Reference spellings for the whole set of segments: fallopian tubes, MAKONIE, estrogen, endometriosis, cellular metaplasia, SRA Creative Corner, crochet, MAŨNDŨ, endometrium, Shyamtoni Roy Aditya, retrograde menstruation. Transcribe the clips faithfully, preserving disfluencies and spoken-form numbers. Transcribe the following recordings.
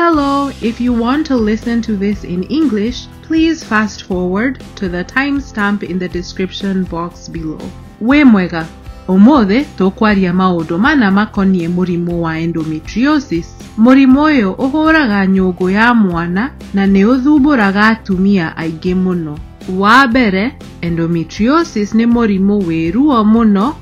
Hello, if you want to listen to this in English, please fast forward to the timestamp in the description box below. Wemwega, omothe tokwaria maundu mana makonie murimu wa endometriosis. Murimu uyu uhuraga nyongo ya mwana na niuthumburaga atumia aingi muno. Wambere, endometriosis ni murimu wiruo muno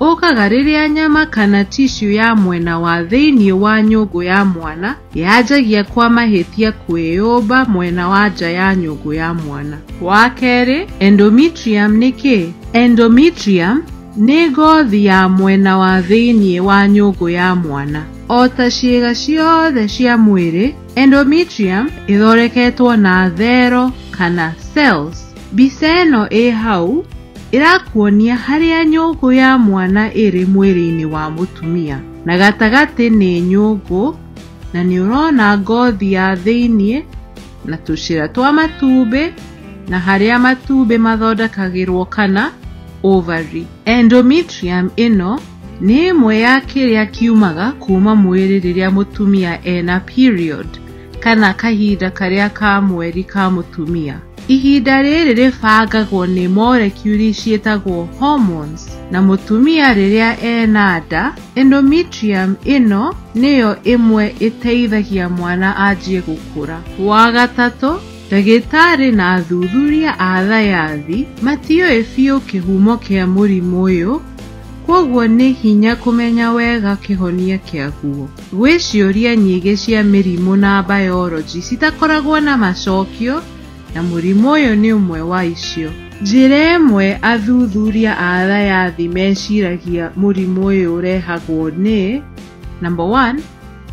ukaga riria nyama kana tissue ya mwena wa thiini wa nyongo ya mwana yajagia kwa mahithia kwiyumba mwena wa nja ya nyongo ya mwana. Wakeri, endometrium ni ki? Endometrium ni ngothi ya mwena wa thiini wa nyongo ya mwana. O ta ciiga ciothe cia mwiri, endometrium ithondeketwo na thero kana cells. Mbica ĩno ĩ hau irakuonia haria nyongo ya mwana iri mwiri-ini wa mutumia. Na gatagati ni nyongo na ni urona ngothi ya thiini na tucira twa matumbi na haria matumbi mathondekagirwo kana ovary. Endometrium ino ni imwe ya kiria kiumaga kuma mwiri riria mutumia ena period kana kahinda karia ka mweri ka mutumia. Ihinda riri ribangagwo ni molecule ciitagwo hormones na mutumia riria ena nda, endometrium ino niyo imwe iteithagia mwana ajie gukura. Wa gatatu, dagitari na athuthuria a thayathi matioi fiu kihumo kia murimu uyu, kwoguo ni hinya kumenya wega kihonia kiaguo. Gwi ciuria nyingi cia mirimu na biology citakoragwo na macokio na murimu uyu ni umwe wa icio. Njira imwe athuthuria a thayathi meciragia murimu uyu urehagwo ni: number one,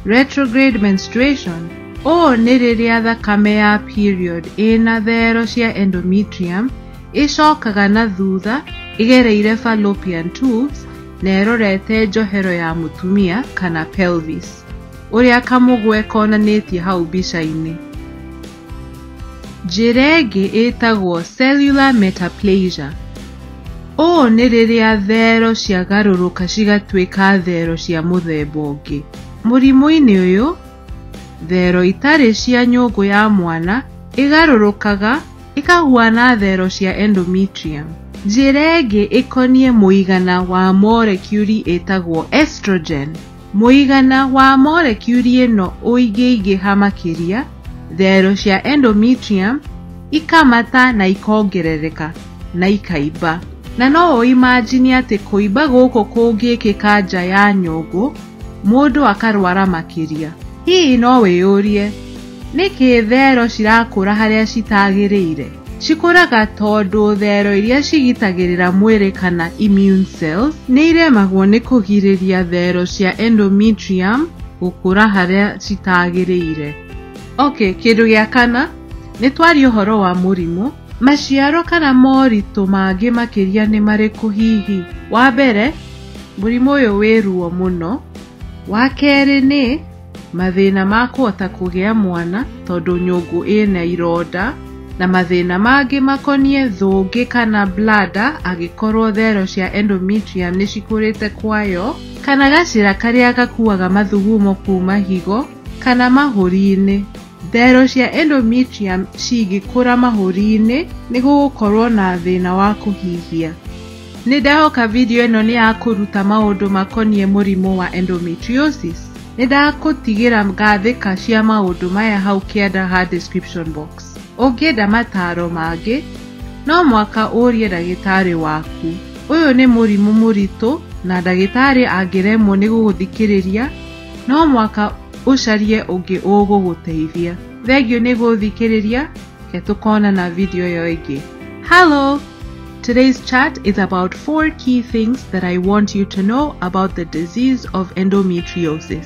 retrograde menstruation. O ni riria thakame ya period ina thero cia endometrium icokaga na thutha igereire fallopian tubes na irorete njohero ya mutumia kana pelvis, uria kamugwe konanitie hau mbica-ini. Njira ingi itagwo cellular metaplasia. O ni riria thero ciagaruruka cigatuika thero cia muthemba ungi. Murimu-ini uyu thero itari cia nyongo ya mwana igarurukaga ikahuana thero cia endometrium. Njira ingi ikonie muigana wa molecule itagwo estrogen. Muigana wa molecule ino uingiingiha makiria, thero cia endometrium ikamata na ikongerereka na ikaimba. Na no uimagine ati kuimba guku kungikika nja ya nyongo, mundu akarwara makiria. Hii no weyurie, niki thero cirakura haria citagiriire? Cikuraga tondu thero iria cigitagirira mwiri kana immune cells ni iremagwo ni kugiriria thero cia endometrium gukura haria citagiriire. Okay, kindu gia kana ni twaria uhoro wa murimu. Maciaro kana moritu mangi makiria ni mariku hihi? Wambere, murimu uyu wi ruo muno. Wakeri ni mathina ma kuhota kugia mwana tondu nyungu ina ironda, na mathina mangi makonie thungi kana bladder agikorwo thero cia endometrium ni cikurite kwayo, kana gacira karia gakuaga mathugumo kuma higo kana mahuri-ini. Thero cia endometrium cigikura mahuri-ini ni gugukorwo na thina wa kuhihia. Nindahoka video ino ni akuruta maundu makonie murimu wa endometriosis. Nindakutigira ngathika cia maundu maya hau kianda ha description box. Ungienda mataro mangi no mwaka urie dagitari waku. Uyu ni murimu muritu na dagitari angiremwo ni guguthikiriria no mwaka ucarie ungi uguguteithia. Thengio ni guguthikiriria, ke tukona na video iyo ingi. Hello! Today's chat is about four key things that I want you to know about the disease of endometriosis.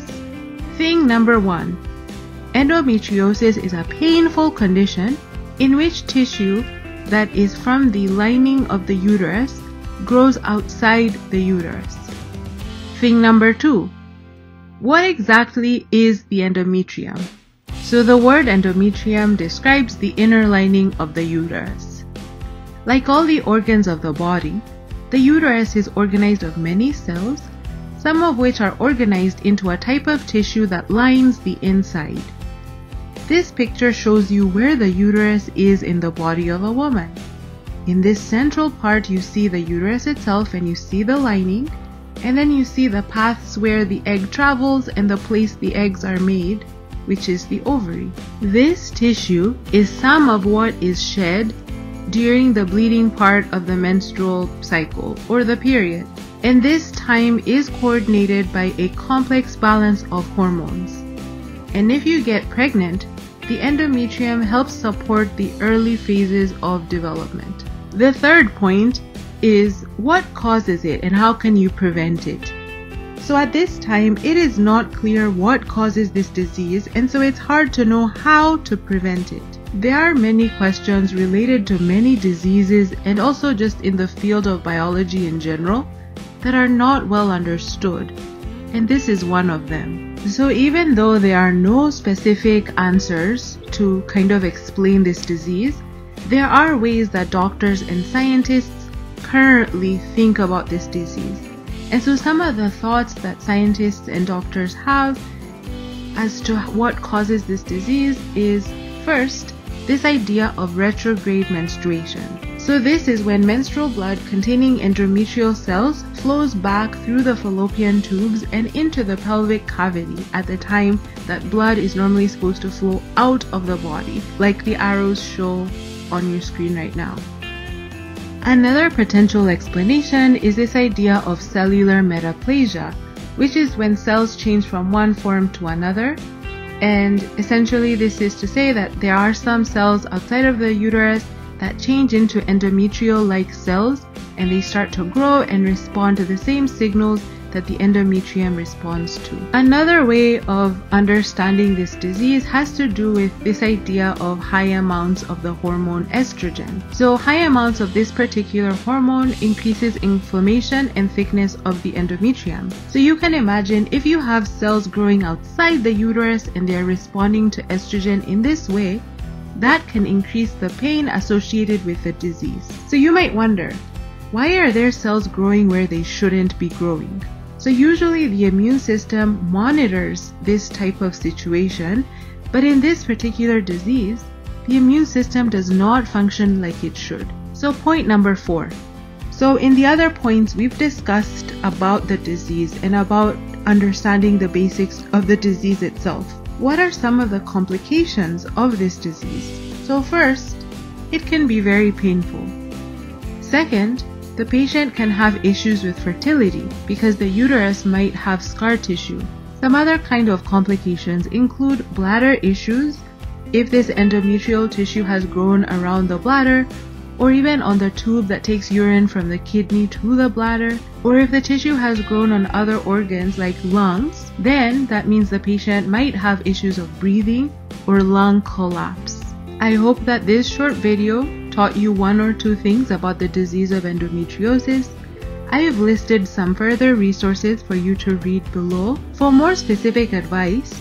Thing number one. Endometriosis is a painful condition in which tissue that is from the lining of the uterus grows outside the uterus. Thing number two. What exactly is the endometrium? So the word endometrium describes the inner lining of the uterus. Like all the organs of the body, the uterus is organized of many cells, some of which are organized into a type of tissue that lines the inside. This picture shows you where the uterus is in the body of a woman. In this central part, you see the uterus itself and you see the lining, and then you see the paths where the egg travels and the place the eggs are made, which is the ovary. This tissue is some of what is shed during the bleeding part of the menstrual cycle or the period, and this time is coordinated by a complex balance of hormones. And if you get pregnant, the endometrium helps support the early phases of development. The third point is what causes it and how can you prevent it. So at this time, it is not clear what causes this disease, and so it's hard to know how to prevent it. There are many questions related to many diseases and also just in the field of biology in general that are not well understood, and this is one of them. So even though there are no specific answers to kind of explain this disease, there are ways that doctors and scientists currently think about this disease. And so some of the thoughts that scientists and doctors have as to what causes this disease is, first, this idea of retrograde menstruation. So this is when menstrual blood containing endometrial cells flows back through the fallopian tubes and into the pelvic cavity at the time that blood is normally supposed to flow out of the body, like the arrows show on your screen right now. Another potential explanation is this idea of cellular metaplasia, which is when cells change from one form to another, and essentially this is to say that there are some cells outside of the uterus that change into endometrial-like cells, and they start to grow and respond to the same signals that the endometrium responds to. Another way of understanding this disease has to do with this idea of high amounts of the hormone estrogen. So high amounts of this particular hormone increases inflammation and thickness of the endometrium. So you can imagine if you have cells growing outside the uterus and they are responding to estrogen in this way, that can increase the pain associated with the disease. So you might wonder, why are there cells growing where they shouldn't be growing? So usually the immune system monitors this type of situation, but in this particular disease, the immune system does not function like it should. So point number four. So in the other points, we've discussed about the disease and about understanding the basics of the disease itself. What are some of the complications of this disease? So first, it can be very painful. Second, the patient can have issues with fertility because the uterus might have scar tissue. Some other kind of complications include bladder issues if this endometrial tissue has grown around the bladder, or even on the tube that takes urine from the kidney to the bladder, or if the tissue has grown on other organs like lungs, then that means the patient might have issues of breathing or lung collapse. I hope that this short video taught you one or two things about the disease of endometriosis. I have listed some further resources for you to read below. For more specific advice,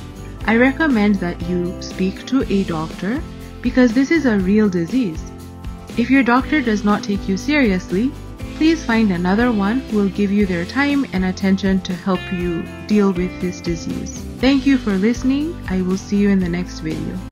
I recommend that you speak to a doctor because this is a real disease. If your doctor does not take you seriously, please find another one who will give you their time and attention to help you deal with this disease. Thank you for listening. I will see you in the next video.